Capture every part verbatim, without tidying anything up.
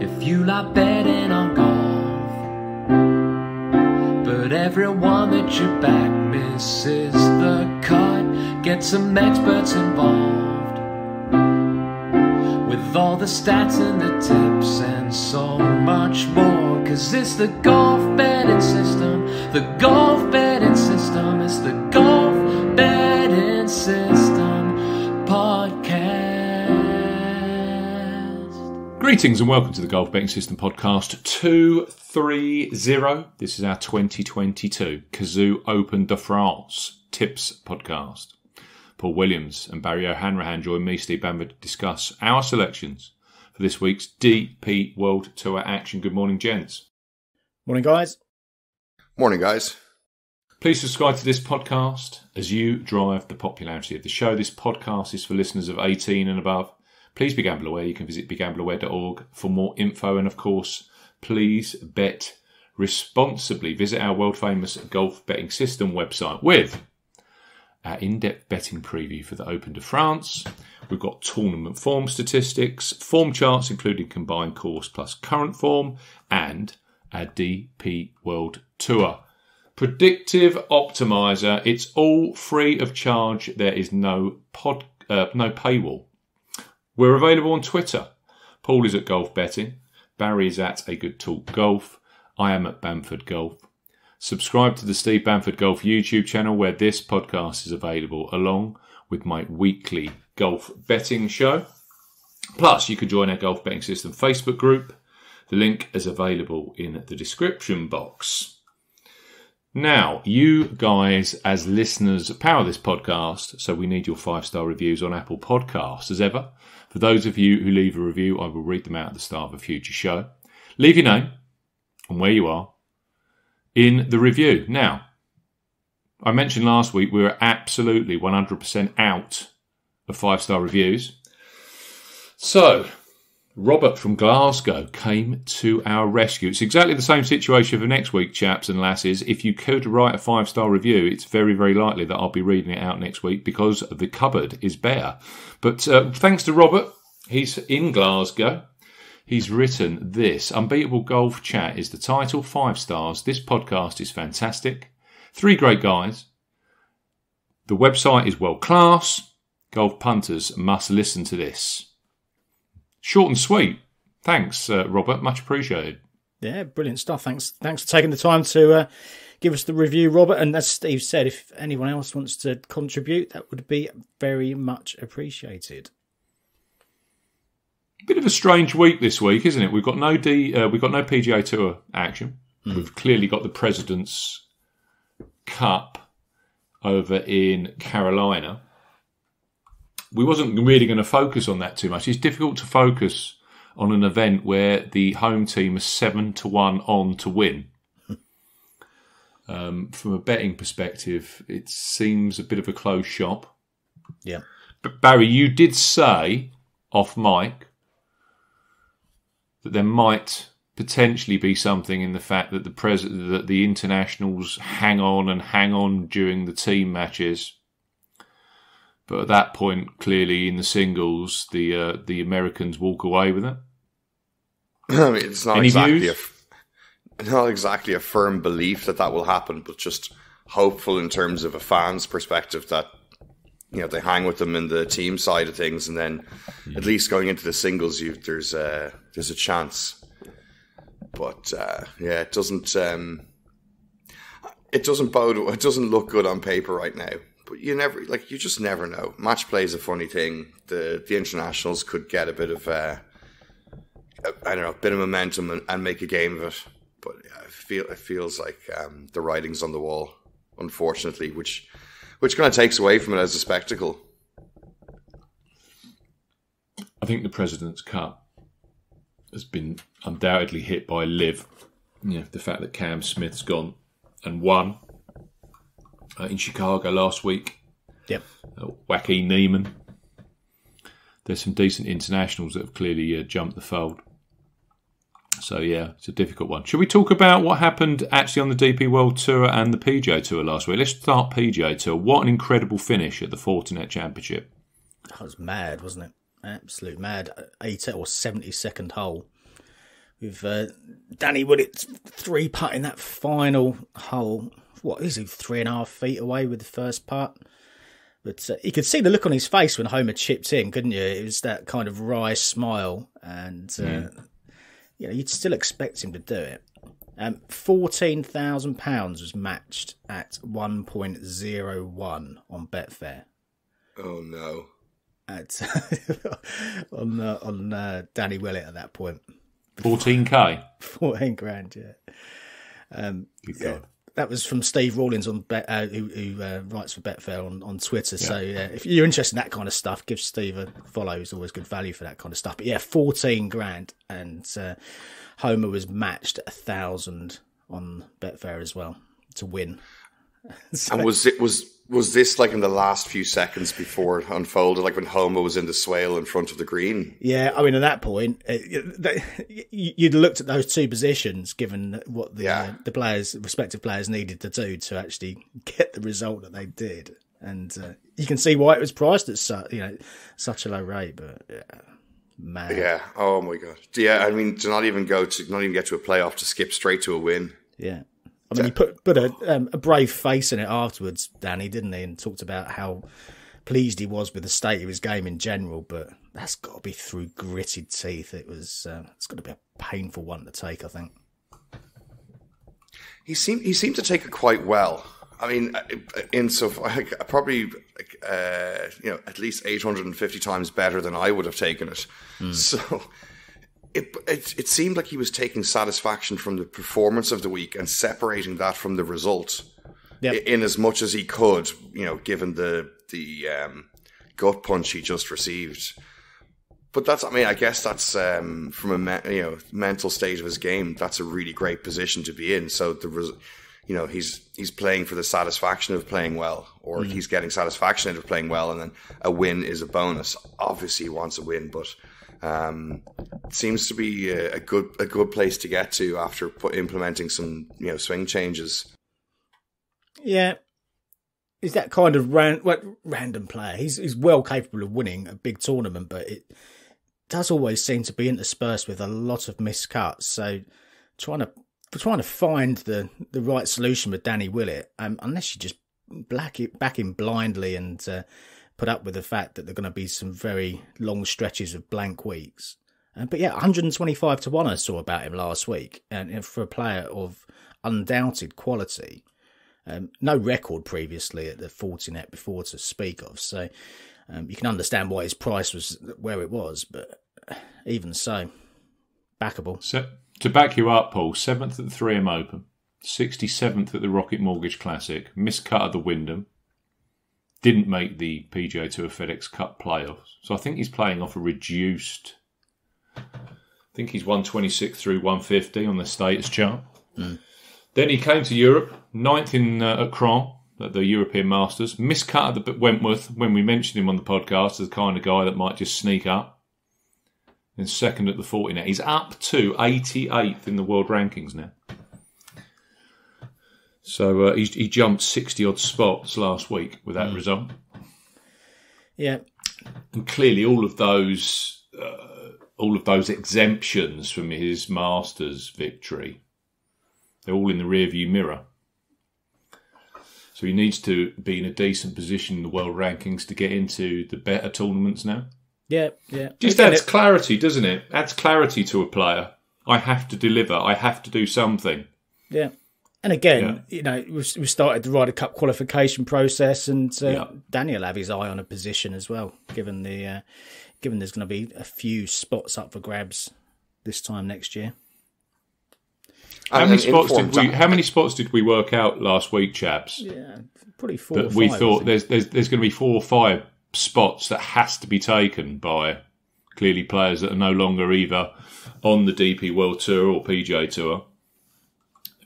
if you like betting on golf. But everyone that you back misses the cut. Get some experts involved with all the stats and the tips and so much more. Cause it's the Golf Betting System, the Golf Betting System, it's the Golf Betting System podcast. Greetings and welcome to the Golf Betting System podcast two thirty. This is our twenty twenty-two Cazoo Open de France tips podcast. Paul Williams and Barry O'Hanrahan join me, Steve Bamford, to discuss our selections for this week's D P World Tour action. Good morning, gents. Morning, guys. Morning, guys. Please subscribe to this podcast as you drive the popularity of the show. This podcast is for listeners of eighteen and above. Please be gamble aware. You can visit be gamble aware dot org for more info. And, of course, please bet responsibly. Visit our world-famous Golf Betting System website with our in-depth betting preview for the Open de France. We've got tournament form statistics, form charts including combined course plus current form, and our D P World Tour predictive optimizer. It's all free of charge. There is no pod, uh, no paywall. We're available on Twitter. Paul is at Golf Betting. Barry is at A Good Talk Golf. I am at Bamford Golf. Subscribe to the Steve Bamford Golf YouTube channel where this podcast is available along with my weekly golf betting show. Plus, you can join our Golf Betting System Facebook group. The link is available in the description box. Now, you guys as listeners power this podcast, so we need your five-star reviews on Apple Podcasts as ever. For those of you who leave a review, I will read them out at the start of a future show. Leave your name and where you are in the review. Now, I mentioned last week we were absolutely one hundred percent out of five-star reviews. So, Robert from Glasgow came to our rescue. It's exactly the same situation for next week, chaps and lasses. If you could write a five-star review, it's very, very likely that I'll be reading it out next week because the cupboard is bare. But uh, thanks to Robert, he's in Glasgow. He's written this. Unbeatable Golf Chat is the title. Five stars. This podcast is fantastic. Three great guys. The website is world class. Golf punters must listen to this. Short and sweet. Thanks, uh, Robert. Much appreciated. Yeah, brilliant stuff. Thanks Thanks for taking the time to uh, give us the review, Robert. And as Steve said, if anyone else wants to contribute, that would be very much appreciated. Bit of a strange week this week, isn't it? We've got no D, uh, we've got no P G A Tour action. Mm. We've clearly got the President's Cup over in Carolina. We wasn't really going to focus on that too much. It's difficult to focus on an event where the home team is seven to one on to win. um, from a betting perspective, it seems a bit of a closed shop. Yeah, but Barry, you did say off mic that there might potentially be something in the fact that the pres that the internationals hang on and hang on during the team matches, but at that point, clearly in the singles, the uh, the Americans walk away with it. I mean, it's not Any exactly a, not exactly a firm belief that that will happen, but just hopeful in terms of a fan's perspective that, you know, they hang with them in the team side of things, and then yeah. at least going into the singles, you, there's a there's a chance. But uh, yeah, it doesn't um, it doesn't bode it doesn't look good on paper right now. But you never like you just never know. Match play is a funny thing. The the internationals could get a bit of uh, I don't know, a bit of momentum and, and make a game of it. But yeah, I feel it feels like um, the writing's on the wall, unfortunately, which. Which kind of takes away from it as a spectacle. I think the President's Cup has been undoubtedly hit by Liv. You know, the fact that Cam Smith's gone and won uh, in Chicago last week. Yep. Uh, Wacky Neiman. There's some decent internationals that have clearly uh, jumped the fold. So, yeah, it's a difficult one. Should we talk about what happened actually on the D P World Tour and the P G A Tour last week? Let's start P G A Tour. What an incredible finish at the Fortinet Championship. That was mad, wasn't it? Absolute mad. eighty or seventy-second hole. with uh, Danny Willett three putting that final hole. What is he, three and a half feet away with the first putt? But uh, you could see the look on his face when Homer chipped in, couldn't you? It was that kind of wry smile, and uh, yeah. you know, you'd still expect him to do it. Um, fourteen thousand pounds was matched at one point oh one on Betfair. Oh no! At on uh, on uh, Danny Willett at that point. fourteen K. fourteen grand, yeah. Um, yeah. That was from Steve Rawlings on Bet, uh, who, who uh, writes for Betfair on, on Twitter. Yeah. So yeah, if you're interested in that kind of stuff, give Steve a follow. He's always good value for that kind of stuff. But yeah, fourteen grand, and uh, Homer was matched at a thousand on Betfair as well to win. So, and was it was was this like in the last few seconds before it unfolded, like when Homer was in the swale in front of the green? Yeah, I mean, at that point, you'd looked at those two positions, given what the, yeah. uh, the players, respective players, needed to do to actually get the result that they did, and uh, you can see why it was priced at such you know such a low rate. But yeah, man, yeah, oh my god, yeah. I mean, to not even go to, not even get to a playoff, to skip straight to a win, yeah. I mean, he put, put a, um, a brave face in it afterwards, Danny, didn't he? And talked about how pleased he was with the state of his game in general. But that's got to be through gritted teeth. It was. Uh, it's got to be a painful one to take, I think. He seemed. He seemed to take it quite well. I mean, in so probably uh, you know at least eight hundred fifty times better than I would have taken it. Mm. So. It, it it seemed like he was taking satisfaction from the performance of the week and separating that from the result, yep. in as much as he could, you know, given the the um, gut punch he just received. But that's, I mean, I guess that's um, from a me you know mental state of his game. That's a really great position to be in. So the res you know he's he's playing for the satisfaction of playing well, or mm. he's getting satisfaction out of playing well, and then a win is a bonus. Obviously, he wants a win, but. Um, seems to be a, a good a good place to get to after put, implementing some you know swing changes. Yeah, is that kind of ran, well, random player? He's he's well capable of winning a big tournament, but it does always seem to be interspersed with a lot of missed cuts. So trying to trying to find the the right solution with Danny Willett, um, unless you just back it back him blindly and. Uh, put up with the fact that there are going to be some very long stretches of blank weeks. Uh, but yeah, one hundred twenty-five to one I saw about him last week, and uh, for a player of undoubted quality. Um, no record previously at the Fortinet before to speak of, so um, you can understand why his price was where it was, but even so, backable. So, to back you up, Paul, seventh at the three M Open, sixty-seventh at the Rocket Mortgage Classic, miscut at the Wyndham, didn't make the P G A Tour FedEx Cup playoffs. So I think he's playing off a reduced... I think he's one twenty-six through one fifty on the status chart. Mm. Then he came to Europe, ninth in, uh, at Cron, at the European Masters. Miscut at the Wentworth when we mentioned him on the podcast as the kind of guy that might just sneak up. And second at the Fortinet. He's up to eighty-eighth in the world rankings now. So uh, he, he jumped sixty-odd spots last week with that mm. result. Yeah. And clearly all of those uh, all of those exemptions from his Masters victory, they're all in the rearview mirror. So he needs to be in a decent position in the world rankings to get into the better tournaments now. Yeah, yeah. Just adds clarity, doesn't it? Adds clarity to a player. I have to deliver. I have to do something. Yeah. And again, yeah. you know, we've, we've started the Ryder Cup qualification process, and uh, yeah. Danny will have his eye on a position as well, given the uh, given there's going to be a few spots up for grabs this time next year. How and many spots did we? How many spots did we work out last week, chaps? Yeah, probably four. That or five, we thought there's there's there's going to be four or five spots that has to be taken by clearly players that are no longer either on the D P World Tour or P G A Tour.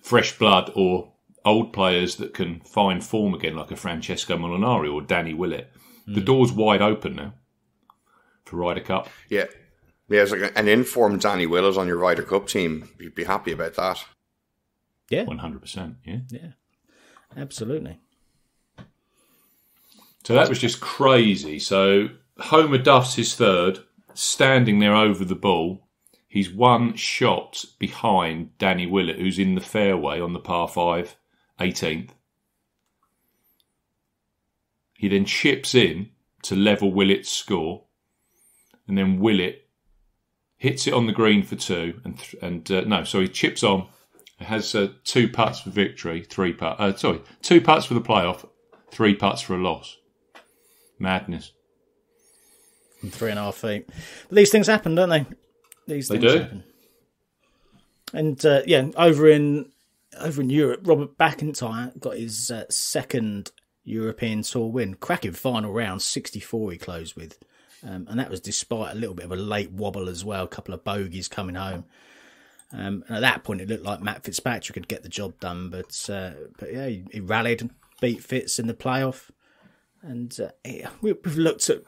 Fresh blood or old players that can find form again, like a Francesco Molinari or Danny Willett. Mm. The door's wide open now for Ryder Cup. Yeah. Yeah, it's like an informed Danny Willett on your Ryder Cup team. You'd be happy about that. Yeah. one hundred percent. Yeah. Yeah. Absolutely. So that was just crazy. So Homer duffs his third, standing there over the ball. He's one shot behind Danny Willett, who's in the fairway on the par five, eighteenth. He then chips in to level Willett's score, and then Willett hits it on the green for two, and th and uh, no, so he chips on, has uh, two putts for victory, three putts, uh, sorry, two putts for the playoff, three putts for a loss. Madness. And three and a half feet. But these things happen, don't they? These things they do. Happen. And uh, yeah, over in over in Europe, Robert McIntyre got his uh, second European Tour win. Cracking final round, sixty-four he closed with. Um, and that was despite a little bit of a late wobble as well, a couple of bogeys coming home. Um, and at that point, it looked like Matt Fitzpatrick could get the job done. But, uh, but yeah, he, he rallied, beat Fitz in the playoff. And uh, yeah, we, we've looked at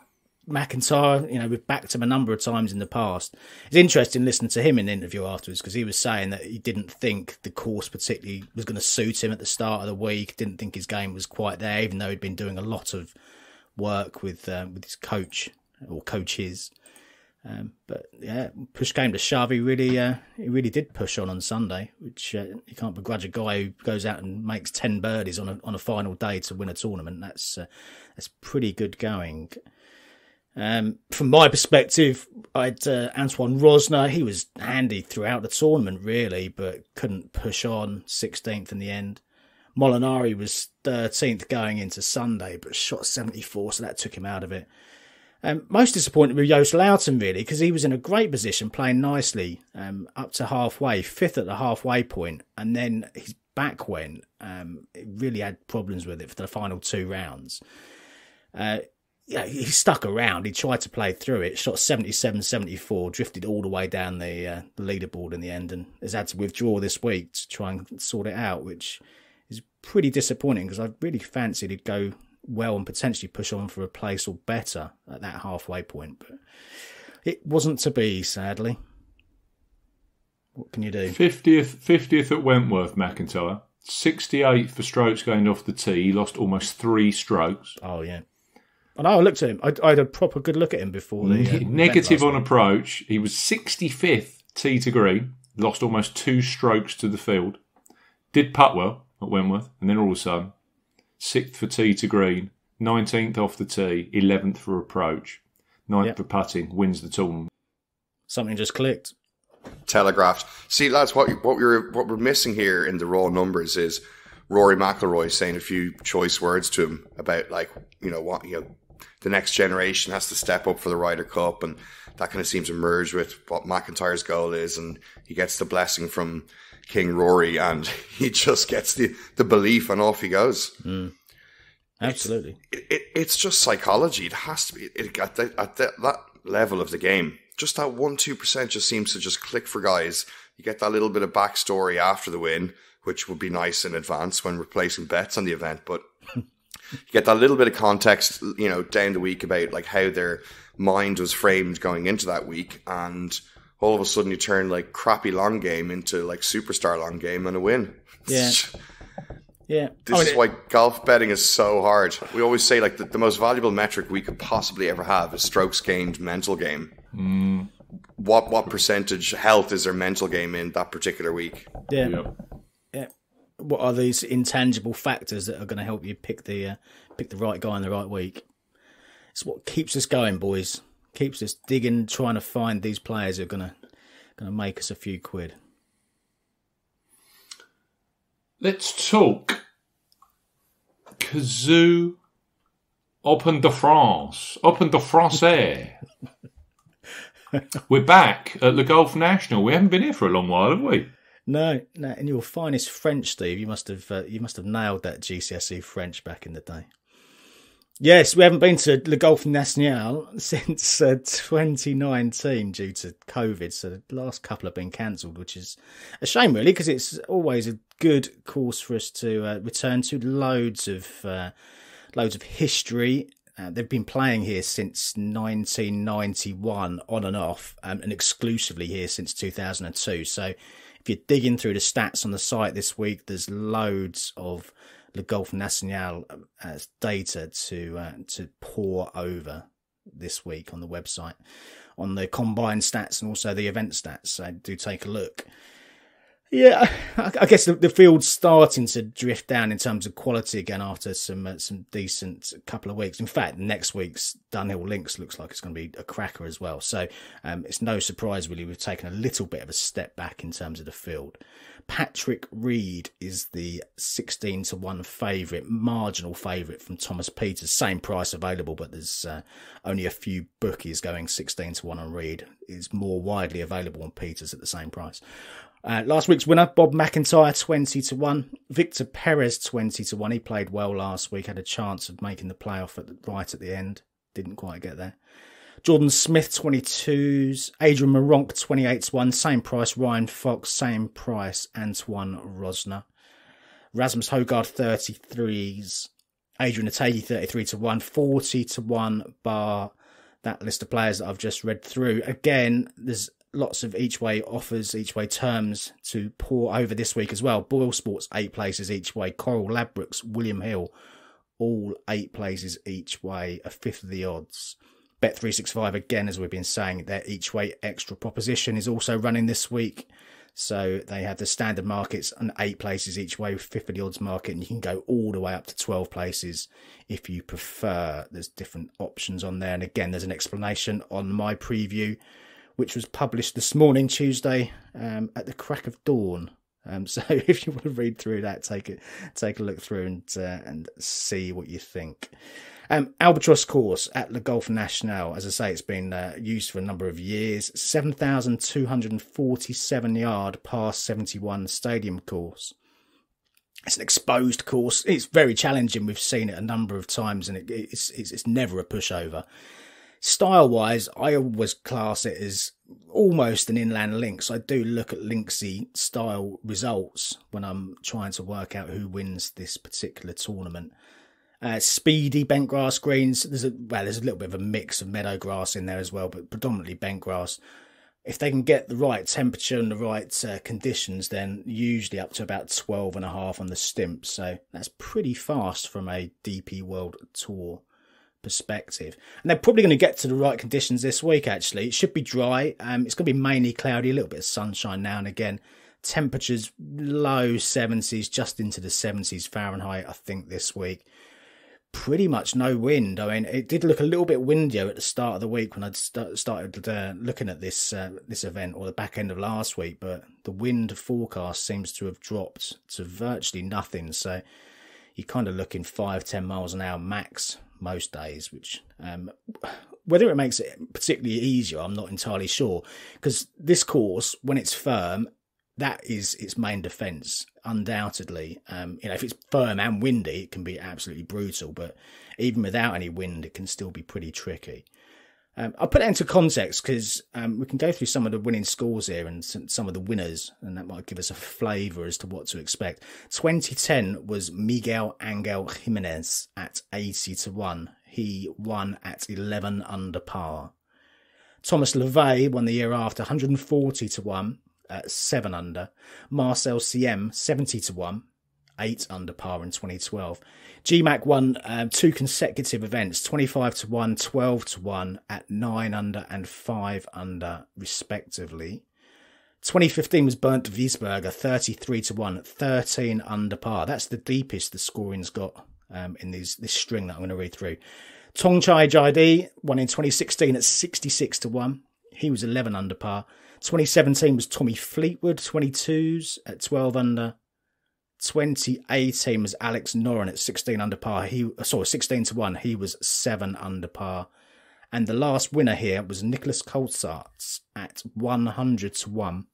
McIntyre, you know, we've backed him a number of times in the past. It's interesting listening to him in the interview afterwards, because he was saying that he didn't think the course particularly was going to suit him at the start of the week, didn't think his game was quite there, even though he'd been doing a lot of work with, uh, with his coach or coaches. Um, but yeah, push came to shove. He really, uh, he really did push on on Sunday, which uh, you can't begrudge a guy who goes out and makes ten birdies on a on a final day to win a tournament. That's uh, that's pretty good going. Um, from my perspective, I had uh, Antoine Rosner. He was handy throughout the tournament, really, but couldn't push on. sixteenth in the end. Molinari was thirteenth going into Sunday, but shot seventy-four, so that took him out of it. Um, most disappointed with Joost Loudon, really, because he was in a great position, playing nicely um, up to halfway, fifth at the halfway point, and then his back went. Um, it really had problems with it for the final two rounds. Uh, yeah, he stuck around. He tried to play through it, shot seventy-seven, seventy-four, drifted all the way down the, uh, the leaderboard in the end, and has had to withdraw this week to try and sort it out, which is pretty disappointing because I really fancied he'd go well and potentially push on for a place or better at that halfway point, but it wasn't to be, sadly. What can you do? fiftieth, fiftieth at Wentworth, McIntyre. sixty-eighth for strokes going off the tee. He lost almost three strokes. Oh, yeah. And I looked at him. I, I had a proper good look at him before. The, uh, Negative on approach. He was sixty-fifth tee to green. Lost almost two strokes to the field. Did putt well at Wentworth, and then all of a sudden, sixth for tee to green, nineteenth off the tee, eleventh for approach, ninth yep. for putting, wins the tournament. Something just clicked. Telegraphed. See, lads, what what we're what we're missing here in the raw numbers is Rory McIlroy saying a few choice words to him about, like, you know what, you know, the next generation has to step up for the Ryder Cup, and that kind of seems to merge with what McIntyre's goal is, and he gets the blessing from King Rory, and he just gets the, the belief, and off he goes. Mm. Absolutely. It's, it, it, it's just psychology. It has to be. It, at the, at the, that level of the game, just that one, two percent just seems to just click for guys. You get that little bit of backstory after the win, which would be nice in advance when we're placing bets on the event, but you get that little bit of context, you know, down the week about like how their mind was framed going into that week, and all of a sudden you turn like crappy long game into like superstar long game and a win. Yeah. Yeah. This oh, is it. Why golf betting is so hard. We always say like the, the most valuable metric we could possibly ever have is strokes gained mental game. Mm. What what percentage health is their mental game in that particular week? Yeah. Yeah. Yeah. What are these intangible factors that are going to help you pick the uh, pick the right guy in the right week? It's what keeps us going, boys. Keeps us digging, trying to find these players who are gonna gonna make us a few quid. Let's talk Cazoo Open de France. Open de France. We're back at the Golf National. We haven't been here for a long while, have we? No, no. In your finest French, Steve, you must have uh, you must have nailed that G C S E French back in the day. Yes, we haven't been to Le Golf National since uh, twenty nineteen due to COVID, so the last couple have been cancelled, which is a shame, really, because it's always a good course for us to uh, return to. Loads of uh, loads of history. Uh, they've been playing here since nineteen ninety-one, on and off, um, and exclusively here since two thousand two. So if you're digging through the stats on the site this week, there's loads of Le Golf National uh, data to uh, to pour over this week on the website. on the combined stats and also the event stats. So do take a look. Yeah, I guess the, the field's starting to drift down in terms of quality again after some uh, some decent couple of weeks. In fact, next week's Dunhill Links looks like it's going to be a cracker as well. So um, it's no surprise, really, we've taken a little bit of a step back in terms of the field. Patrick Reed is the sixteen to one favourite, marginal favourite from Thomas Peters. Same price available, but there's uh, only a few bookies going sixteen to one on Reed. It's more widely available on Peters at the same price. Uh, last week's winner, Bob McIntyre, twenty to one. Victor Perez, twenty to one. He played well last week, had a chance of making the playoff at the, right at the end. Didn't quite get there. Jordan Smith, twenty-twos. Adrian Moronk, twenty-eight to one. Same price. Ryan Fox, same price. Antoine Rosner. Rasmus Højgaard, thirty-threes. Adrian Ategi, thirty-three to one. forty to one bar that list of players that I've just read through. Again, there's lots of each way offers, each way terms to pour over this week as well. Boyle Sports, eight places each way. Coral, Ladbrokes, William Hill, all eight places each way, a fifth of the odds. Bet three sixty-five, again, as we've been saying, their each way extra proposition is also running this week. So they have the standard markets and eight places each way, fifth of the odds market, and you can go all the way up to twelve places if you prefer. There's different options on there. And again, there's an explanation on my preview, which was published this morning, Tuesday, um, at the crack of dawn. Um, so if you want to read through that, take it, take a look through and uh, and see what you think. Um, Albatross course at the Golf National, as I say, it's been uh, used for a number of years. seven thousand two hundred forty-seven yard par seventy-one stadium course. It's an exposed course. It's very challenging. We've seen it a number of times, and it, it's, it's it's never a pushover. Style-wise, I always class it as almost an inland links. I do look at linksy style results when I'm trying to work out who wins this particular tournament. Uh, speedy bent grass greens. There's a, well, there's a little bit of a mix of meadow grass in there as well, but predominantly bent grass. If they can get the right temperature and the right uh, conditions, then usually up to about twelve and a half on the stimp. So that's pretty fast from a D P World Tour perspective, and they're probably going to get to the right conditions this week. Actually, it should be dry. Um it's going to be mainly cloudy, a little bit of sunshine now and again. Temperatures low seventies, just into the seventies Fahrenheit, I think, this week. Pretty much no wind. I mean, it did look a little bit windier at the start of the week when I'd st started uh, looking at this uh, this event, or the back end of last week, but the wind forecast seems to have dropped to virtually nothing. So you're kind of looking five ten miles an hour max most days, which um whether it makes it particularly easier, I'm not entirely sure, because this course, when it's firm, that is its main defense, undoubtedly. Um you know, if it's firm and windy, it can be absolutely brutal, but even without any wind, it can still be pretty tricky. um, I'll put that into context, because um we can go through some of the winning scores here and some of the winners, and that might give us a flavor as to what to expect. Twenty ten was Miguel Angel Jimenez at eighty to one. He won at eleven under par. Thomas LeVay won the year after, one hundred forty to one at seven under. Marcel C M, seventy to one, eight under par in twenty twelve. G Mac won um, two consecutive events, twenty-five to one, twelve to one at nine under and five under respectively. twenty fifteen was Bernd Wiesberger, thirty-three to one, thirteen under par. That's the deepest the scoring's got um, in these this string that I'm going to read through. Tongchai Jide won in twenty sixteen at sixty-six to one. He was eleven under par. twenty seventeen was Tommy Fleetwood, twenty-twos at twelve under. twenty eighteen was Alex Noren at sixteen under par. He sorry, sixteen to one. He was seven under par. And the last winner here was Nicolas Colsaerts at one hundred to one.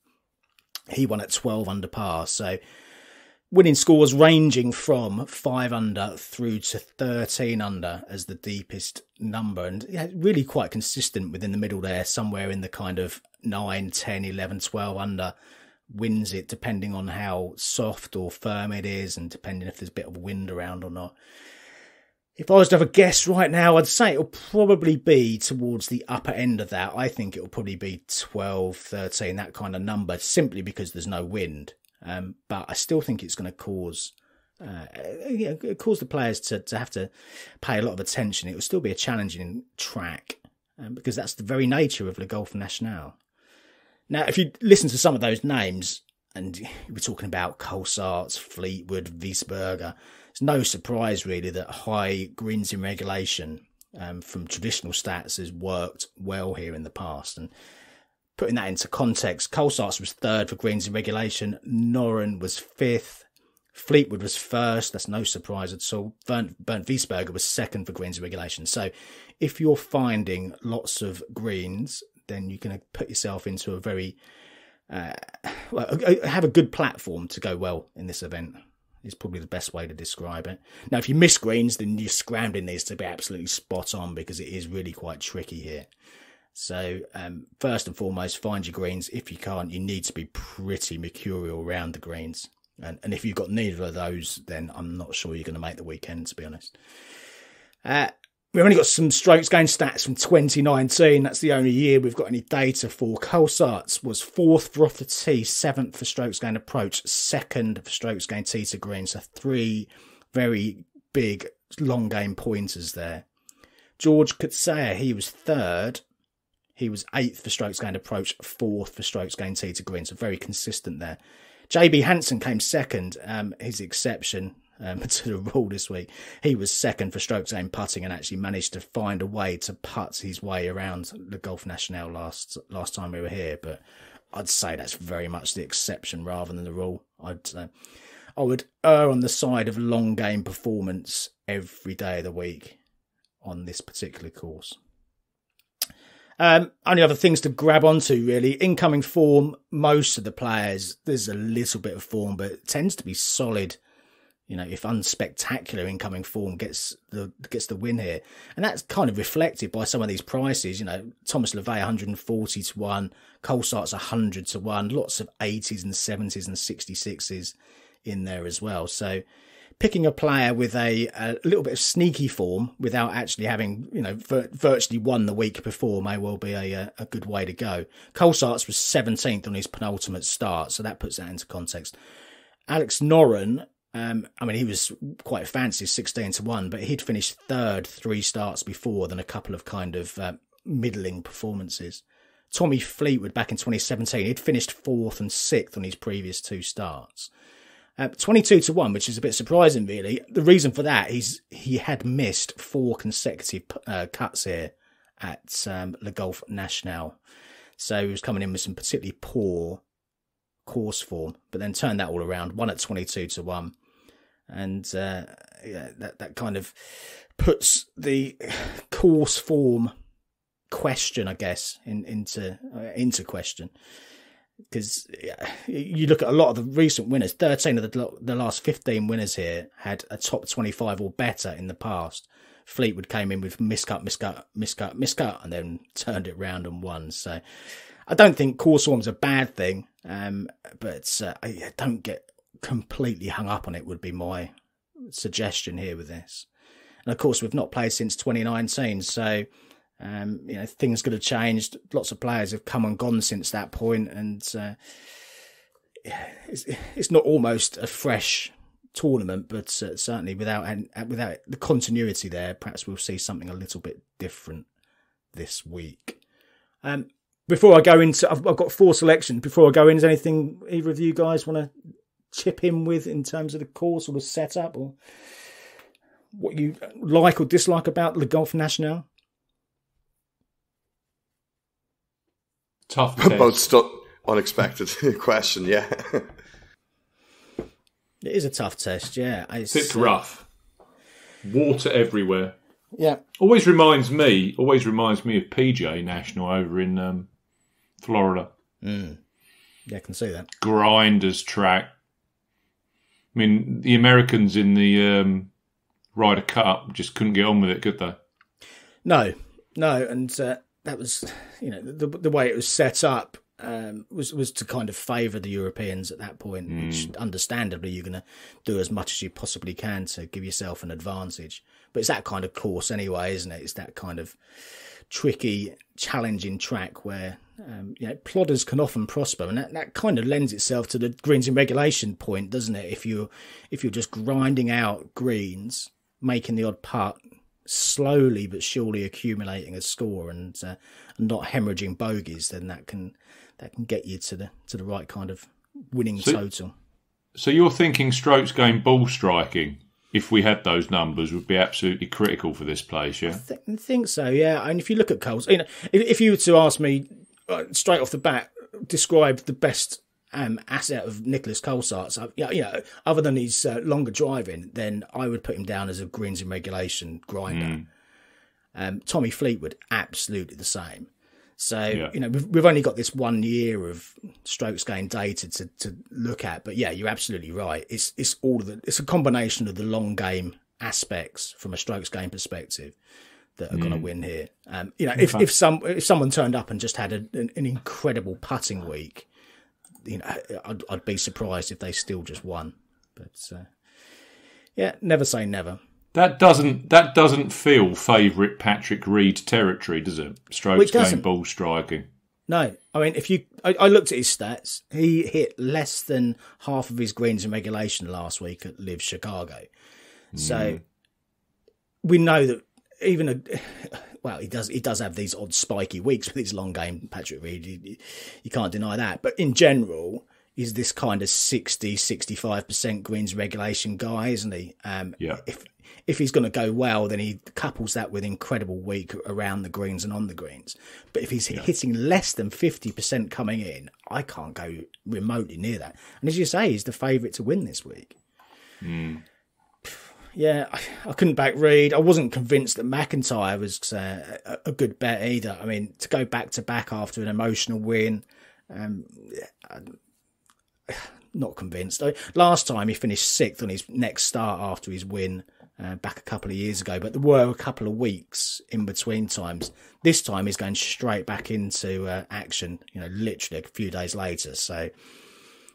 He won at twelve under par. So winning scores ranging from five under through to thirteen under as the deepest number. And yeah, really quite consistent within the middle there, somewhere in the kind of nine, ten, eleven, twelve under wins it, depending on how soft or firm it is and depending if there's a bit of wind around or not. If I was to have a guess right now, I'd say it'll probably be towards the upper end of that. I think it'll probably be twelve, thirteen, that kind of number, simply because there's no wind. Um, but I still think it's going to cause uh, you know, cause the players to, to have to pay a lot of attention. It will still be a challenging track. um, because that's the very nature of Le Golf National. Now, if you listen to some of those names, and we're talking about Colsaerts, Fleetwood, Wiesberger, it's no surprise really that high greens in regulation um, from traditional stats has worked well here in the past. And putting that into context, Colsaerts was third for greens in regulation, Noren was fifth, Fleetwood was first, that's no surprise at all. Bernd Wiesberger was second for greens in regulation. So if you're finding lots of greens, then you're going to put yourself into a very, uh, well, have a good platform to go well in this event is probably the best way to describe it. Now, if you miss greens, then you're scrambling these to be absolutely spot on because it is really quite tricky here. So um, first and foremost, find your greens. If you can't, you need to be pretty mercurial around the greens. And, and if you've got neither of those, then I'm not sure you're going to make the weekend, to be honest. Uh, we've only got some strokes gained stats from twenty nineteen. That's the only year we've got any data for. Colsaerts was fourth for off the tee, seventh for strokes gained approach, second for strokes gained tee to green. So three very big long game pointers there. George Colsaerts, he was third. He was eighth for strokes gained approach, fourth for strokes gained tee to green. So very consistent there. J B Hansen came second, um, his exception um, to the rule this week. He was second for strokes gained putting and actually managed to find a way to putt his way around the Golf National last last time we were here. But I'd say that's very much the exception rather than the rule. I'd uh, I would err on the side of long game performance every day of the week on this particular course. Um, only other things to grab onto really, incoming form, most of the players, there's a little bit of form, but it tends to be solid, you know, if unspectacular incoming form gets the gets the win here. And that's kind of reflected by some of these prices, you know, Thomas LeVay one hundred forty to one, Colsaerts one hundred to one, lots of eighties and seventies and sixty-sixes in there as well. So picking a player with a, a little bit of sneaky form without actually having, you know, vir virtually won the week before may well be a, a good way to go. Colsaerts was seventeenth on his penultimate start, so that puts that into context. Alex Noren, um, I mean, he was quite fancy, sixteen to one, but he'd finished third three starts before than a couple of kind of uh, middling performances. Tommy Fleetwood back in twenty seventeen, he'd finished fourth and sixth on his previous two starts. Uh, twenty-two to one, which is a bit surprising, really. The reason for that is he had missed four consecutive uh, cuts here at um, Le Golf National. So he was coming in with some particularly poor course form, but then turned that all around, won at twenty-two to one. And uh, yeah, that, that kind of puts the course form question, I guess, in, into, uh, into question. Because you look at a lot of the recent winners, thirteen of the, the last fifteen winners here had a top twenty-five or better in the past. Fleetwood came in with miscut, miscut, miscut, miscut, and then turned it round and won. So I don't think course form's a bad thing, um, but uh, I don't get completely hung up on it would be my suggestion here with this. And of course, we've not played since twenty nineteen, so... Um, you know, things could have changed. Lots of players have come and gone since that point, and uh, it's, it's not almost a fresh tournament, but uh, certainly without without the continuity there, perhaps we'll see something a little bit different this week. Um, before I go into, I've, I've got four selections. Before I go in, is anything either of you guys want to chip in with in terms of the course or the setup, or what you like or dislike about Le Golf National? Tough Both unexpected question, yeah. It is a tough test, yeah. It's, it's rough. Water everywhere. Yeah. Always reminds me, always reminds me of P J National over in um, Florida. Mm. Yeah, I can see that. Grinders track. I mean, the Americans in the um, Ryder Cup just couldn't get on with it, could they? No, no, and... Uh, that was, you know, the the way it was set up um, was was to kind of favour the Europeans at that point, mm. which understandably you're going to do as much as you possibly can to give yourself an advantage. But it's that kind of course anyway, isn't it? It's that kind of tricky, challenging track where um, you know, plodders can often prosper, and that, that kind of lends itself to the greens in regulation point, doesn't it? If you if you're just grinding out greens, making the odd putt, slowly but surely accumulating a score and uh, not hemorrhaging bogeys, then that can that can get you to the to the right kind of winning so, total. So you're thinking strokes going ball striking, if we had those numbers, would be absolutely critical for this place, yeah? I, th I think so, yeah. And if you look at Coles, you know, if, if you were to ask me uh, straight off the bat, describe the best um, asset of Nicolas Colsaerts, uh, you know, other than his uh, longer driving, then I would put him down as a greens in regulation grinder. Mm. Um, Tommy Fleetwood, absolutely the same. So, yeah. you know, we've, we've only got this one year of strokes gained data to, to look at. But, yeah, you're absolutely right. It's it's all of the, it's a combination of the long game aspects from a strokes game perspective that are mm. going to win here. Um, you know, if, if some if someone turned up and just had a, an, an incredible putting week, you know, I'd, I'd be surprised if they still just won. But, uh, yeah, never say never. That doesn't that doesn't feel favourite Patrick Reed territory, does it? Strokes game ball striking. No, I mean if you, I, I looked at his stats. He hit less than half of his greens in regulation last week at Live Chicago. Mm. So we know that even a, well, he does he does have these odd spiky weeks with his long game, Patrick Reed. You, you can't deny that. But in general, he's this kind of sixty, sixty-five percent greens regulation guy, isn't he? Um, yeah. If, If he's going to go well, then he couples that with incredible week around the greens and on the greens. But if he's yeah. hitting less than fifty percent coming in, I can't go remotely near that. And as you say, he's the favourite to win this week. Mm. Yeah, I, I couldn't back Reed. I wasn't convinced that McIntyre was uh, a, a good bet either. I mean, to go back-to-back -back after an emotional win, um, I'm not convinced. I, last time he finished sixth on his next start after his win, Uh, back a couple of years ago, but there were a couple of weeks in between times. This time he's going straight back into uh, action, you know, literally a few days later. So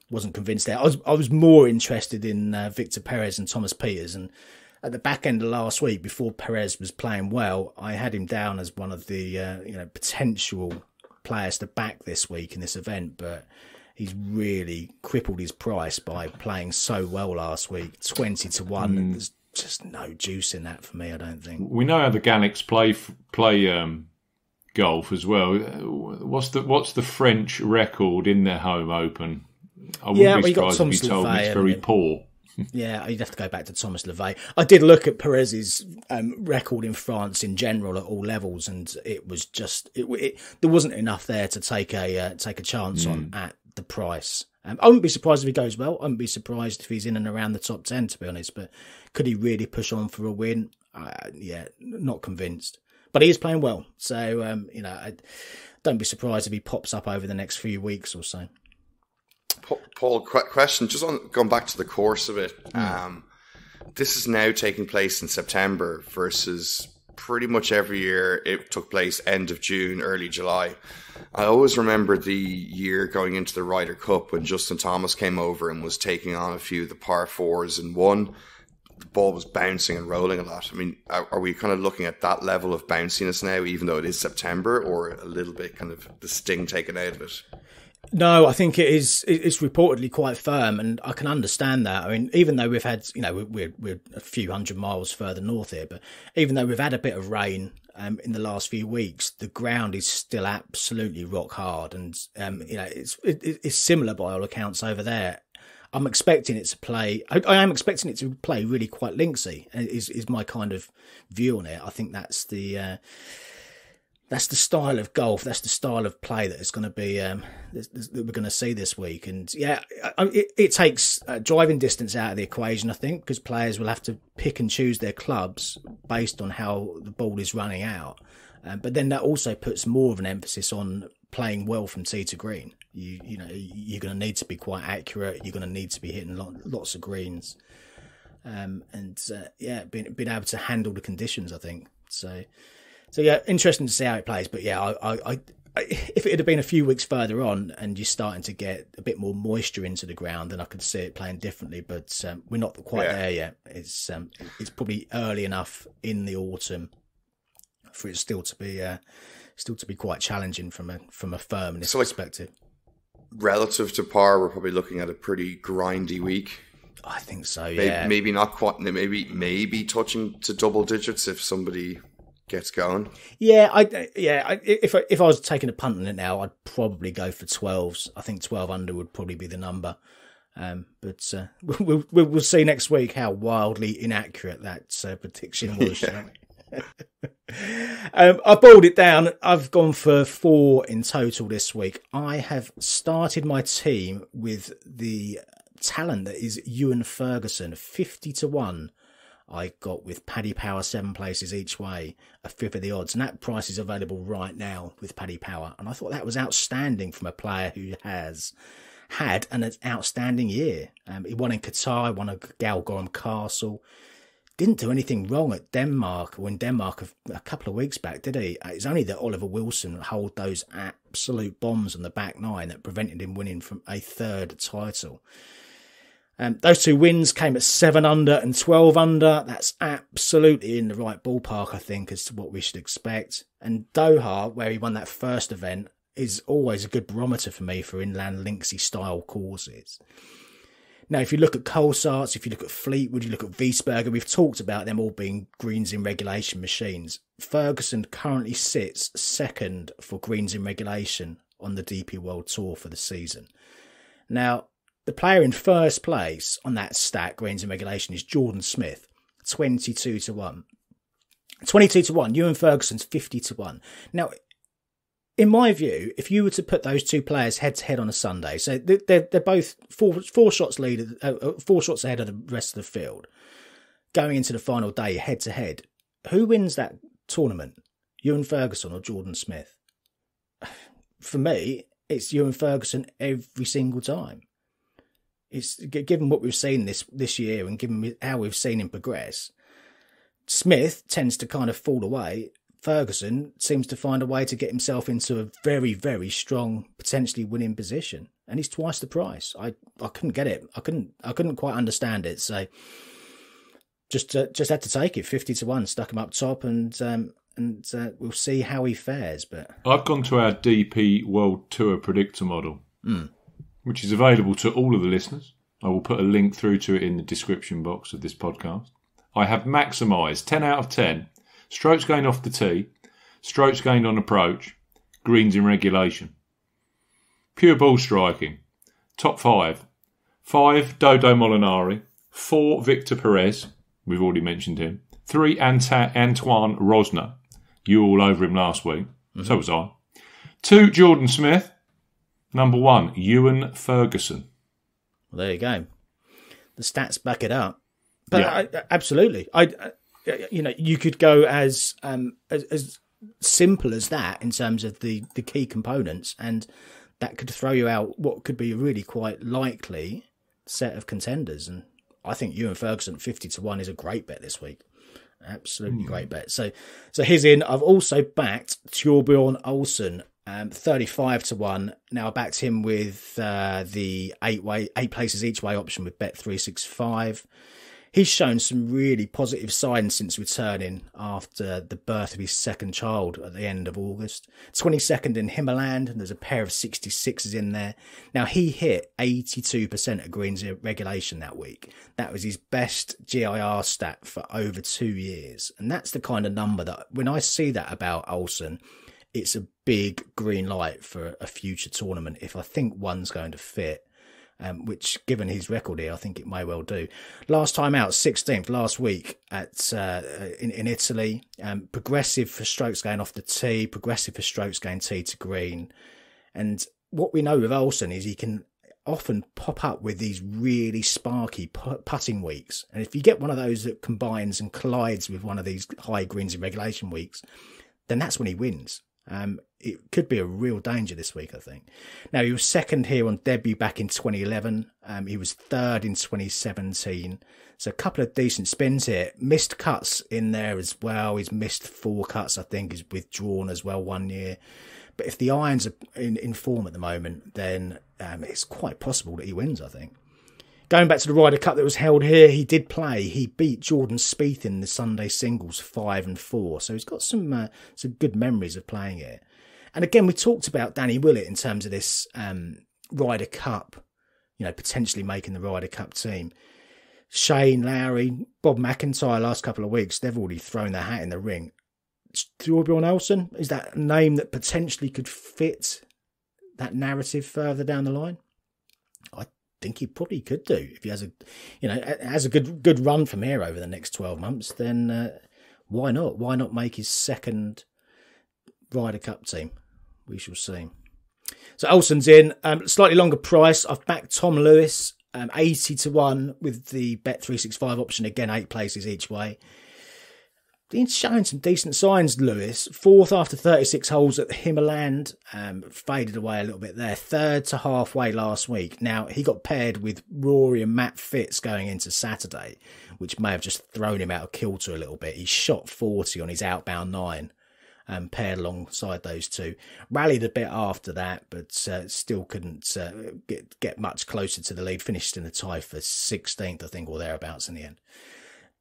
wasn't convinced there. I was, I was more interested in uh, Victor Perez and Thomas Peters. And at the back end of last week, before Perez was playing well, I had him down as one of the, uh, you know, potential players to back this week in this event. But he's really crippled his price by playing so well last week, twenty to one. Mm. There's just no juice in that for me, I don't think. We know how the Gallics play play um, golf as well. What's the what's the French record in their home open? I wouldn't yeah, be surprised well, if you told me it's very poor. Yeah, you'd have to go back to Thomas LeVay. I did look at Perez's um, record in France in general at all levels, and it was just it, it, there wasn't enough there to take a uh, take a chance mm. on at the price. Um, I wouldn't be surprised if he goes well. I wouldn't be surprised if he's in and around the top ten, to be honest. But could he really push on for a win? Uh, yeah, not convinced. But he is playing well. So, um, you know, I don't be surprised if he pops up over the next few weeks or so. Paul, quick question. Just on going back to the course of it. Mm. Um, this is now taking place in September versus pretty much every year it took place end of June, early July. I always remember the year going into the Ryder Cup when Justin Thomas came over and was taking on a few of the par fours and won. The ball was bouncing and rolling a lot. I mean, are, are we kind of looking at that level of bounciness now, even though it is September, or a little bit kind of the sting taken out of it? No, I think it is. It's reportedly quite firm, and I can understand that. I mean, even though we've had, you know, we're we're a few hundred miles further north here, but even though we've had a bit of rain um, in the last few weeks, the ground is still absolutely rock hard, and um, you know, it's it, it's similar by all accounts over there. I'm expecting it to play. I, I am expecting it to play really quite linksy. Is is my kind of view on it? I think that's the. Uh, That's the style of golf. That's the style of play that is going to be um, that we're going to see this week. And yeah, it, it takes uh, driving distance out of the equation, I think, because players will have to pick and choose their clubs based on how the ball is running out. Uh, but then that also puts more of an emphasis on playing well from tee to green. You you know you're going to need to be quite accurate. You're going to need to be hitting lot, lots of greens, um, and uh, yeah, being being able to handle the conditions, I think. So. So, yeah, interesting to see how it plays. But, yeah, I, I, I, if it had been a few weeks further on and you're starting to get a bit more moisture into the ground, then I could see it playing differently. But um, we're not quite yeah. there yet. It's um, it's probably early enough in the autumn for it still to be uh, still to be quite challenging from a from a firmness so, like, perspective. Relative to par, we're probably looking at a pretty grindy week. I think so, yeah. Maybe, maybe not quite, maybe maybe touching to double digits if somebody gets going. Yeah, I yeah. I, if I, if I was taking a punt on it now, I'd probably go for twelves. I think twelve under would probably be the number. Um, but uh, we'll, we'll we'll see next week how wildly inaccurate that uh, prediction was. Yeah. um, I boiled it down. I've gone for four in total this week. I have started my team with the talent that is Ewen Ferguson, fifty to one. I got with Paddy Power seven places each way, a fifth of the odds, and that price is available right now with Paddy Power. And I thought that was outstanding from a player who has had an outstanding year. Um, he won in Qatar, won at Galgorm Castle. Didn't do anything wrong at Denmark or in Denmark a, a couple of weeks back, did he? It's only that Oliver Wilson held those absolute bombs on the back nine that prevented him winning from a third title. Um, those two wins came at seven under and twelve under. That's absolutely in the right ballpark, I think, as to what we should expect. And Doha, where he won that first event, is always a good barometer for me for inland linksy style courses. Now, if you look at Colsaerts, if you look at Fleetwood, you look at Wiesberger, we've talked about them all being greens in regulation machines. Ferguson currently sits second for greens in regulation on the D P World Tour for the season. Now, the player in first place on that stat, greens in regulation, is Jordan Smith, twenty-two to one. twenty-two to one, Ewen Ferguson's fifty to one. Now, in my view, if you were to put those two players head to head on a Sunday, so they're, they're both four, four shots lead, uh, four shots ahead of the rest of the field, going into the final day head to head, who wins that tournament? Ewen Ferguson or Jordan Smith? For me, it's Ewen Ferguson every single time. It's given what we've seen this this year and given how we've seen him progress. Smith tends to kind of fall away. Ferguson seems to find a way to get himself into a very, very strong, potentially winning position, and he's twice the price. I, I couldn't get it. I couldn't I couldn't quite understand it. So just uh, just had to take it. Fifty to one, stuck him up top, and um, and uh, we'll see how he fares. But I've gone to our D P World Tour predictor model, mm. which is available to all of the listeners. I will put a link through to it in the description box of this podcast. I have maximised ten out of ten. Strokes gained off the tee, strokes gained on approach, greens in regulation. Pure ball striking, top five. Five, Dodo Molinari. Four, Victor Perez. We've already mentioned him. Three, Anta- Antoine Rosner. You all over him last week. Mm-hmm. So was I. Two, Jordan Smith. Number one, Ewen Ferguson. Well, there you go. The stats back it up. But yeah. I, absolutely. I... I You know, you could go as um, as, as simple as that in terms of the, the key components, and that could throw you out what could be a really quite likely set of contenders. And I think Ewen Ferguson fifty to one is a great bet this week. Absolutely mm. great bet. So so he's in. I've also backed Thorbjørn Olesen, um, thirty-five to one. Now I backed him with uh, the eight way eight places each way option with Bet three sixty-five. He's shown some really positive signs since returning after the birth of his second child at the end of August. twenty-second in Himmerland, and there's a pair of sixty-sixes in there. Now, he hit eighty-two percent of greens in regulation that week. That was his best G I R stat for over two years. And that's the kind of number that, when I see that about Olsen, it's a big green light for a future tournament if I think one's going to fit. Um, which, given his record here, I think it may well do. Last time out, sixteenth, last week at uh, in, in Italy. Um, progressive for strokes going off the tee, progressive for strokes going tee to green. And what we know with Olsen is he can often pop up with these really sparky putting weeks. And if you get one of those that combines and collides with one of these high greens in regulation weeks, then that's when he wins. Um, it could be a real danger this week, I think. Now, he was second here on debut back in twenty eleven. Um, he was third in twenty seventeen. So a couple of decent spins here. Missed cuts in there as well. He's missed four cuts, I think. He's withdrawn as well one year. But if the irons are in, in form at the moment, then um, it's quite possible that he wins, I think. Going back to the Ryder Cup that was held here, he did play. He beat Jordan Spieth in the Sunday singles five and four, so he's got some uh, some good memories of playing here. And again, we talked about Danny Willett in terms of this um, Ryder Cup, you know, potentially making the Ryder Cup team. Shane Lowry, Bob McIntyre last couple of weeks, they've already thrown their hat in the ring. Thorbjørn Olesen, is that a name that potentially could fit that narrative further down the line? I think he probably could do if he has a, you know, has a good good run from here over the next twelve months. Then uh, why not? Why not make his second Ryder Cup team? We shall see. So Olsen's in, um, slightly longer price. I've backed Tom Lewis um, eighty to one with the Bet three sixty-five option again, eight places each way. He's showing some decent signs, Lewis. Fourth after thirty-six holes at the Himalayan, um, faded away a little bit there. Third to halfway last week. Now, he got paired with Rory and Matt Fitz going into Saturday, which may have just thrown him out of kilter a little bit. He shot forty on his outbound nine, um, paired alongside those two. Rallied a bit after that, but uh, still couldn't uh, get, get much closer to the lead. Finished in a tie for sixteenth, I think, or thereabouts in the end.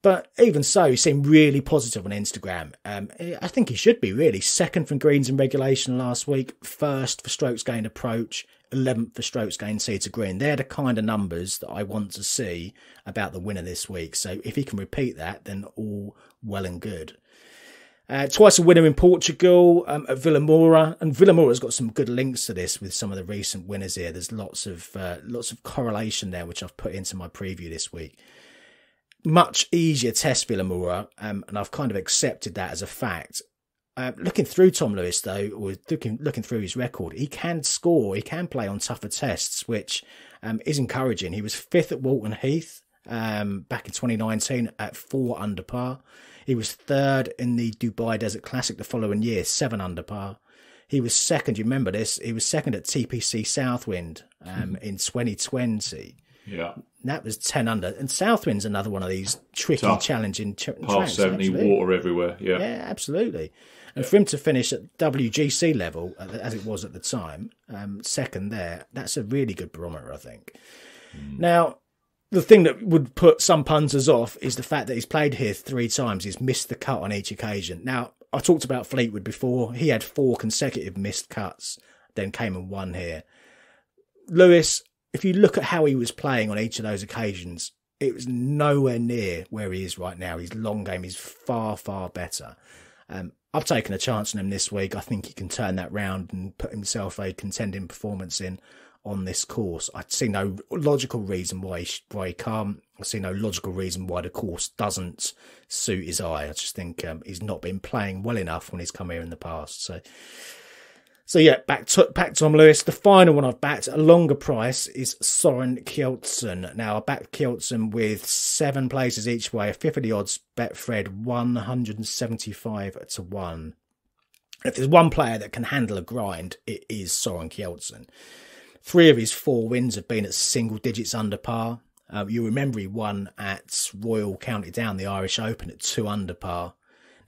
But even so, he seemed really positive on Instagram. Um, I think he should be, really. Second from greens in regulation last week. First for strokes gained approach. eleventh for strokes gained tee to green. They're the kind of numbers that I want to see about the winner this week. So if he can repeat that, then all well and good. Uh, twice a winner in Portugal um, at Vilamoura. And Vilamoura's got some good links to this with some of the recent winners here. There's lots of, uh, lots of correlation there, which I've put into my preview this week. Much easier test Vilamoura, um, and I've kind of accepted that as a fact. Uh, looking through Tom Lewis, though, or looking, looking through his record, he can score, he can play on tougher tests, which um, is encouraging. He was fifth at Walton Heath um, back in twenty nineteen at four under par. He was third in the Dubai Desert Classic the following year, seven under par. He was second, you remember this, he was second at T P C Southwind um, in twenty twenty. Yeah, that was ten under, and Southwind's another one of these tricky, tough, challenging ch past tracks, seventy, absolutely. Water everywhere. Yeah, yeah, absolutely. And yeah, for him to finish at W G C level, as it was at the time, um, second there, that's a really good barometer, I think. Mm. Now, the thing that would put some punters off is the fact that he's played here three times. He's missed the cut on each occasion. Now, I talked about Fleetwood before. He had four consecutive missed cuts, then came and won here. Lewis, if you look at how he was playing on each of those occasions, it was nowhere near where he is right now. His long game is far, far better. Um, I've taken a chance on him this week. I think he can turn that round and put himself a contending performance in on this course. I see no logical reason why he, why he can't. I see no logical reason why the course doesn't suit his eye. I just think um, he's not been playing well enough when he's come here in the past. So... So yeah, back to back Tom Lewis. The final one I've backed, a longer price, is Søren Kjeldsen. Now, I backed Kjeldsen with seven places each way, a fifth of the odds, Betfred one hundred seventy-five to one. If there's one player that can handle a grind, it is Søren Kjeldsen. Three of his four wins have been at single digits under par. Uh, you remember he won at Royal County Down, the Irish Open, at two under par.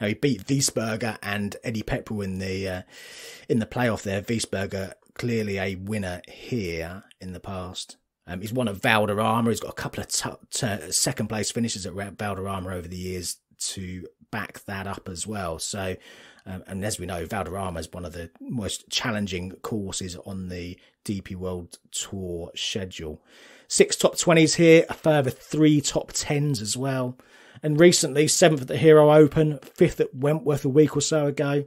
Now, he beat Wiesberger and Eddie Pepperell in the uh, in the playoff there. Wiesberger clearly a winner here in the past. Um, he's won at Valderrama. He's got a couple of second place finishes at Valderrama over the years to back that up as well. So, um, and as we know, Valderrama is one of the most challenging courses on the D P World Tour schedule. Six top twenties here, a further three top tens as well. And recently, seventh at the Hero Open, fifth at Wentworth a week or so ago.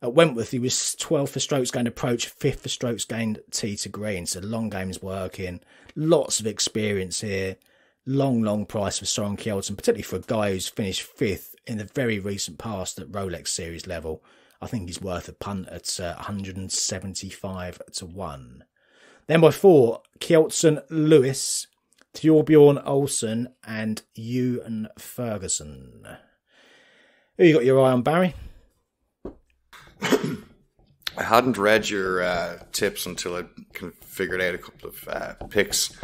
At Wentworth, he was twelfth for strokes gained approach, fifth for strokes gained tee to green. So long game's working. Lots of experience here. Long, long price for Søren Kjeldsen, particularly for a guy who's finished fifth in the very recent past at Rolex Series level. I think he's worth a punt at uh, one hundred seventy-five to one. Then by four, Kjeldsen, Lewis, Thorbjørn Olesen and Ewen Ferguson. Who you got your eye on, Barry? I hadn't read your uh, tips until I kind of figured out a couple of uh, picks,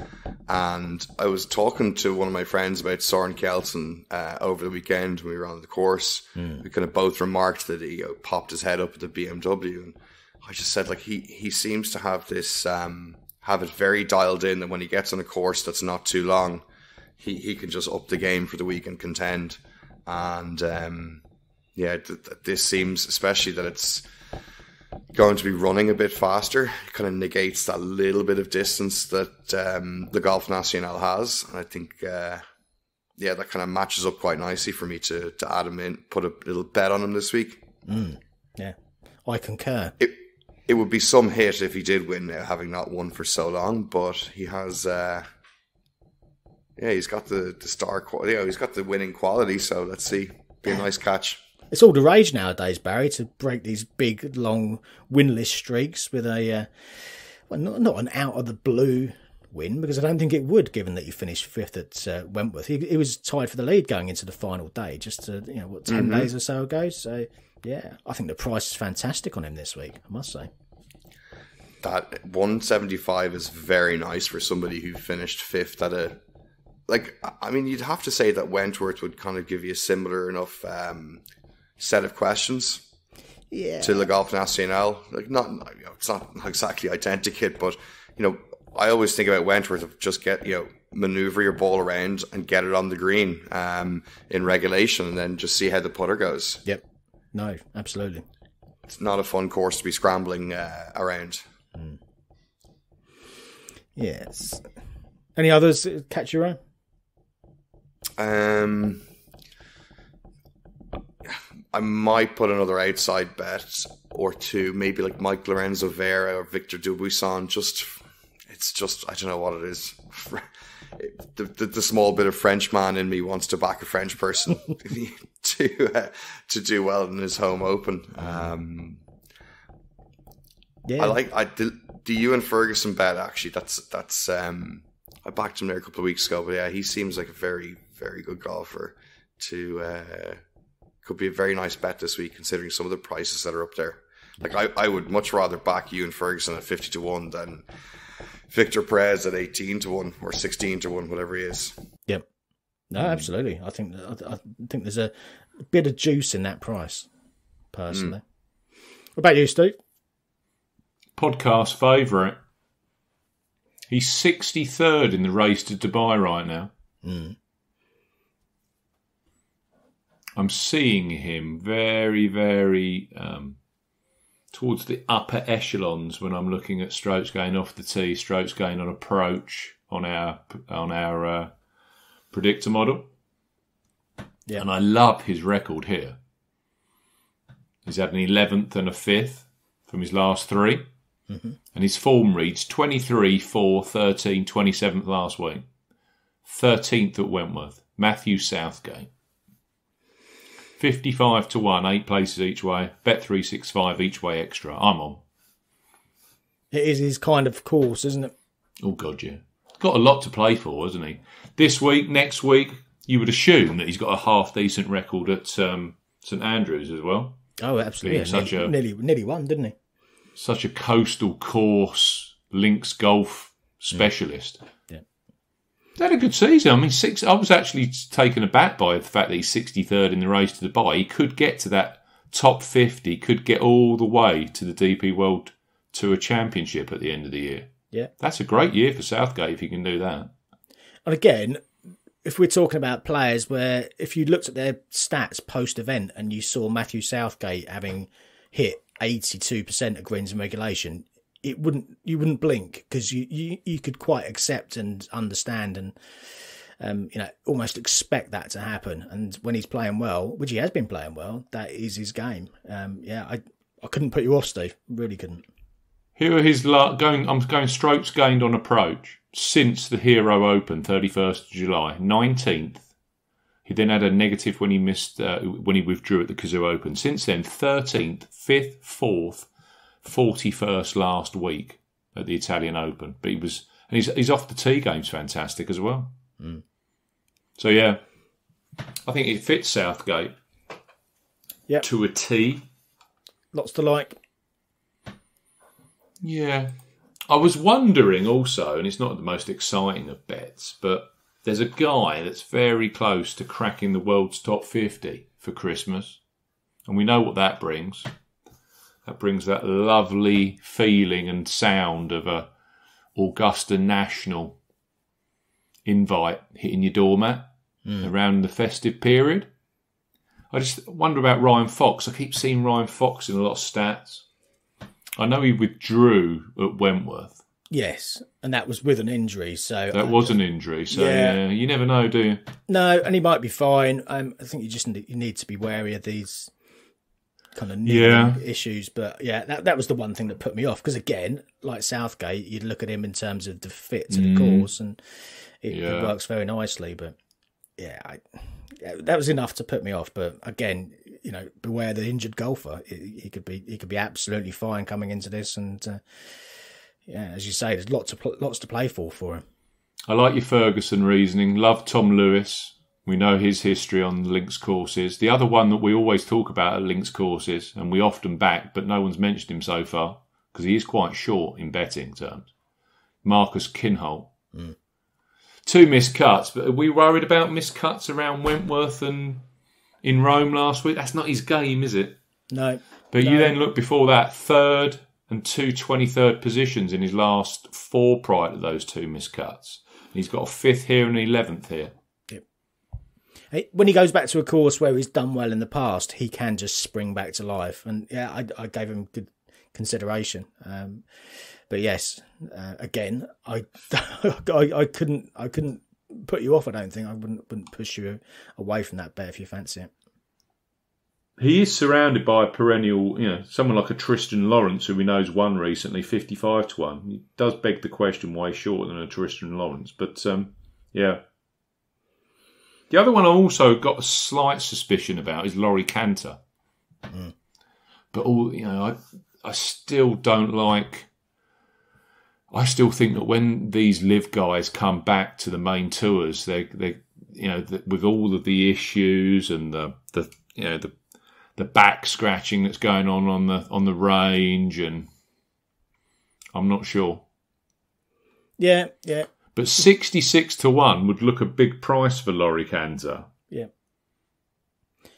and I was talking to one of my friends about Søren Kjeldsen uh, over the weekend when we were on the course. Mm. We kind of both remarked that he you know, popped his head up at the B M W, and I just said, like, he he seems to have this. Um, have it very dialed in that when he gets on a course that's not too long, he, he can just up the game for the week and contend. And um, yeah, th th this seems, especially that it's going to be running a bit faster, it kind of negates that little bit of distance that um, the Golf National has. And I think uh, yeah, that kind of matches up quite nicely for me to to add him in, put a little bet on him this week. Mm, yeah, I concur. It it would be some hit if he did win now, having not won for so long. But he has, uh, yeah, he's got the the star quality. You know, he's got the winning quality. So let's see, be a nice catch. It's all the rage nowadays, Barry, to break these big, long winless streaks with a, uh, well, not, not an out-of-the-blue win, because I don't think it would, given that you finished fifth at uh, Wentworth. He, he was tied for the lead going into the final day, just, uh, you know, what, ten mm-hmm. days or so ago. So, yeah, I think the price is fantastic on him this week, I must say. That one seventy-five is very nice for somebody who finished fifth at a... Like, I mean, you'd have to say that Wentworth would kind of give you a similar enough... Um, set of questions yeah. to the Golf National. Like not, you know, it's not exactly identical, but you know, I always think about Wentworth of just get you know maneuver your ball around and get it on the green um, in regulation, and then just see how the putter goes. Yep. No, absolutely. It's not a fun course to be scrambling uh, around. Mm. Yes. Any others catch your eye? Um. I might put another outside bet or two, maybe like Mike Lorenzo Vera or Victor Dubuisson. Just, it's just, I don't know what it is. The, the, the small bit of Frenchman in me wants to back a French person to uh, to do well in his home open. Um, yeah. I like I the, the Ewen Ferguson bet actually. That's that's um, I backed him there a couple of weeks ago, but yeah, he seems like a very very good golfer to. Uh, Could be a very nice bet this week, considering some of the prices that are up there. Like I, I would much rather back Ewen Ferguson at fifty to one than Victor Perez at eighteen to one or sixteen to one, whatever he is. Yep. No, absolutely. I think I, I think there's a bit of juice in that price, personally. Mm. What about you, Steve? Podcast favourite. He's sixty third in the race to Dubai right now. Mm. I'm seeing him very, very um, towards the upper echelons when I'm looking at strokes going off the tee, strokes going on approach on our on our uh, predictor model. Yeah. And I love his record here. He's had an eleventh and a fifth from his last three. Mm-hmm. And his form reads twenty-three, four, thirteen, twenty-seventh last week, thirteenth at Wentworth, Matthew Southgate. Fifty-five to one, eight places each way. Bet three six five each way extra. I'm on. It is his kind of course, isn't it? Oh God, yeah. Got a lot to play for, hasn't he? This week, next week, you would assume that he's got a half decent record at um, St Andrews as well. Oh, absolutely. Yeah, such nearly, a nearly, nearly won, didn't he? Such a coastal course, links golf specialist. Yeah. He's had a good season. I mean, six. I was actually taken aback by the fact that he's sixty-third in the race to Dubai. He could get to that top fifty, could get all the way to the D P World Tour Championship at the end of the year. Yeah. That's a great year for Southgate if he can do that. And again, if we're talking about players where if you looked at their stats post-event and you saw Matthew Southgate having hit eighty-two percent of greens in regulation, it wouldn't you wouldn't blink because you, you, you could quite accept and understand and um, you know almost expect that to happen. And when he's playing well, which he has been playing well, that is his game. Um, yeah, I I couldn't put you off, Steve. Really couldn't. Here are his la going. I'm going strokes gained on approach since the Hero Open, thirty-first of July, nineteenth. He then had a negative when he missed uh, when he withdrew at the Cazoo Open. Since then, thirteenth, fifth, fourth. forty-first last week at the Italian Open, but he was and he's he's off the tee game's fantastic as well. Mm. So yeah, I think it fits Southgate. Yeah, to a T. Lots to like. Yeah, I was wondering also, and it's not the most exciting of bets, but there's a guy that's very close to cracking the world's top fifty for Christmas, and we know what that brings. That brings that lovely feeling and sound of a Augusta National invite hitting your doormat mm. around the festive period. I just wonder about Ryan Fox. I keep seeing Ryan Fox in a lot of stats. I know he withdrew at Wentworth, Yes, and that was with an injury. So that I, was an injury. So yeah. yeah, you never know, do you? No, and he might be fine. Um, I think you just need, you need to be wary of these kind of new yeah. issues. But yeah, that that was the one thing that put me off, because again, like Southgate, you'd look at him in terms of the fit to the mm. course, and it, yeah. it works very nicely. But yeah, I, that was enough to put me off. But again, you know, beware the injured golfer. He, he could be he could be absolutely fine coming into this, and. Uh, Yeah, as you say, there's lots of lots to play for for him. I like your Ferguson reasoning. Love Tom Lewis. We know his history on links courses. The other one that we always talk about at links courses, and we often back, but no one's mentioned him so far, because he is quite short in betting terms. Marcus Kinholt. Mm. Two missed cuts, but are we worried about missed cuts around Wentworth and in Rome last week? That's not his game, is it? No. But no. You then look before that, third... and two twenty-third positions in his last four prior to those two missed cuts. He's got a fifth here and an eleventh here. Yep. When he goes back to a course where he's done well in the past, he can just spring back to life. And yeah, I, I gave him good consideration. Um, but yes, uh, again, I, I I couldn't I couldn't put you off. I don't think I wouldn't wouldn't push you away from that bet if you fancy it. He is surrounded by a perennial, you know, someone like a Tristan Lawrence, who we know's won recently, fifty-five to one. It does beg the question why he's shorter than a Tristan Lawrence. But, um, yeah. The other one I also got a slight suspicion about is Laurie Cantor. Mm. But, all you know, I, I still don't like... I still think that when these live guys come back to the main tours, they, they you know, the, with all of the issues and the, the you know, the... the back scratching that's going on on the on the range, and I'm not sure. Yeah, yeah. But sixty-six to one would look a big price for Laurie Cantor. Yeah.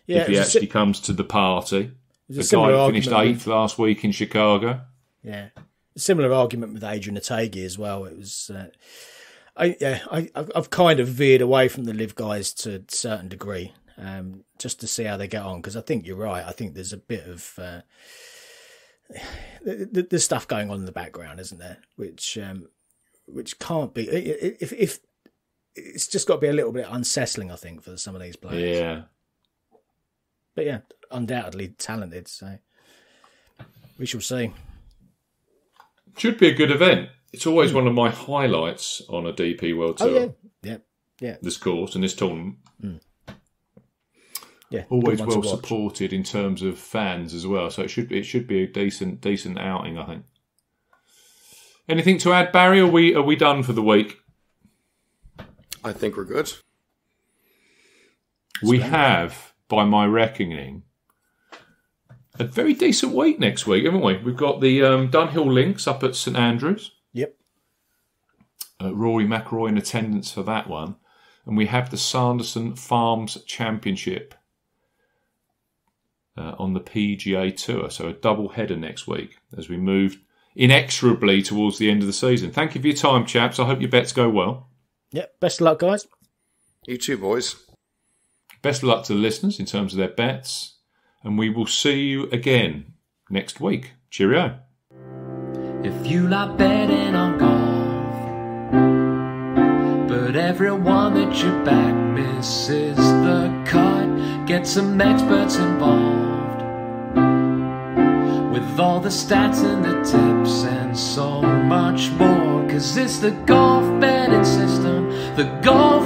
Yeah. If he actually comes to the party. The guy finished eighth last week in Chicago. Yeah. A similar argument with Adrian Otegi as well. It was... Uh, I, yeah, I, I've kind of veered away from the live guys to a certain degree. Um, just to see how they get on, because I think you're right. I think there's a bit of uh, there's stuff going on in the background, isn't there? Which um, which can't be. If if it's just got to be a little bit unsettling, I think, for some of these players. Yeah. But yeah, undoubtedly talented. So we shall see. Should be a good event. It's always one of my highlights on a D P World Tour. Oh, yeah, yeah, yeah. This course and this tournament. Mm. Yeah, always well supported in terms of fans as well, so it should it should be a decent decent outing, I think. Anything to add, Barry? Are we are we done for the week? I think we're good. We have, by my reckoning, a very decent week next week, haven't we? We've got the um, Dunhill Links up at St Andrews. Yep. Uh, Rory McIlroy in attendance for that one, and we have the Sanderson Farms Championship. Uh, on the P G A Tour. So a double header next week as we move inexorably towards the end of the season. Thank you for your time, chaps. I hope your bets go well. Yep, best of luck, guys. You too, boys. Best of luck to the listeners in terms of their bets. And we will see you again next week. Cheerio. If you like betting on golf, but everyone that you back misses the cut, get some experts involved. With all the stats and the tips and so much more, 'cause it's the Golf Betting System, the Golf